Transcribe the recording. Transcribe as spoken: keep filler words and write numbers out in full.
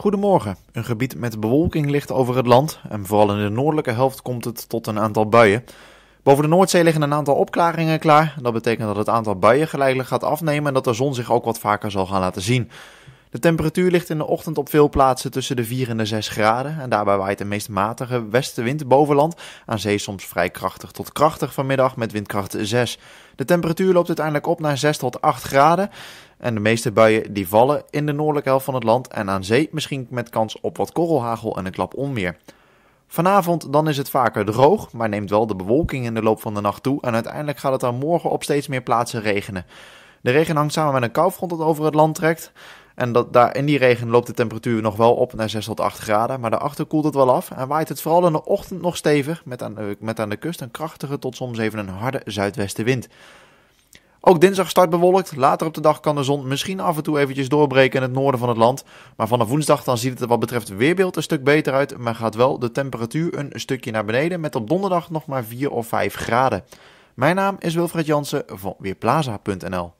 Goedemorgen. Een gebied met bewolking ligt over het land en vooral in de noordelijke helft komt het tot een aantal buien. Boven de Noordzee liggen een aantal opklaringen klaar. Dat betekent dat het aantal buien geleidelijk gaat afnemen en dat de zon zich ook wat vaker zal gaan laten zien. De temperatuur ligt in de ochtend op veel plaatsen tussen de vier en de zes graden en daarbij waait een meest matige westenwind bovenland, aan zee soms vrij krachtig tot krachtig vanmiddag met windkracht zes. De temperatuur loopt uiteindelijk op naar zes tot acht graden en de meeste buien die vallen in de noordelijke helft van het land en aan zee misschien met kans op wat korrelhagel en een klap onweer. Vanavond dan is het vaker droog, maar neemt wel de bewolking in de loop van de nacht toe en uiteindelijk gaat het dan morgen op steeds meer plaatsen regenen. De regen hangt samen met een koufront dat over het land trekt. En dat daar in die regen loopt de temperatuur nog wel op naar zes tot acht graden, maar daarachter koelt het wel af en waait het vooral in de ochtend nog stevig met aan, de, met aan de kust een krachtige tot soms even een harde zuidwestenwind. Ook dinsdag start bewolkt, later op de dag kan de zon misschien af en toe eventjes doorbreken in het noorden van het land, maar vanaf woensdag dan ziet het er wat betreft weerbeeld een stuk beter uit, maar gaat wel de temperatuur een stukje naar beneden met op donderdag nog maar vier of vijf graden. Mijn naam is Wilfried Janssen van Weerplaza punt n l.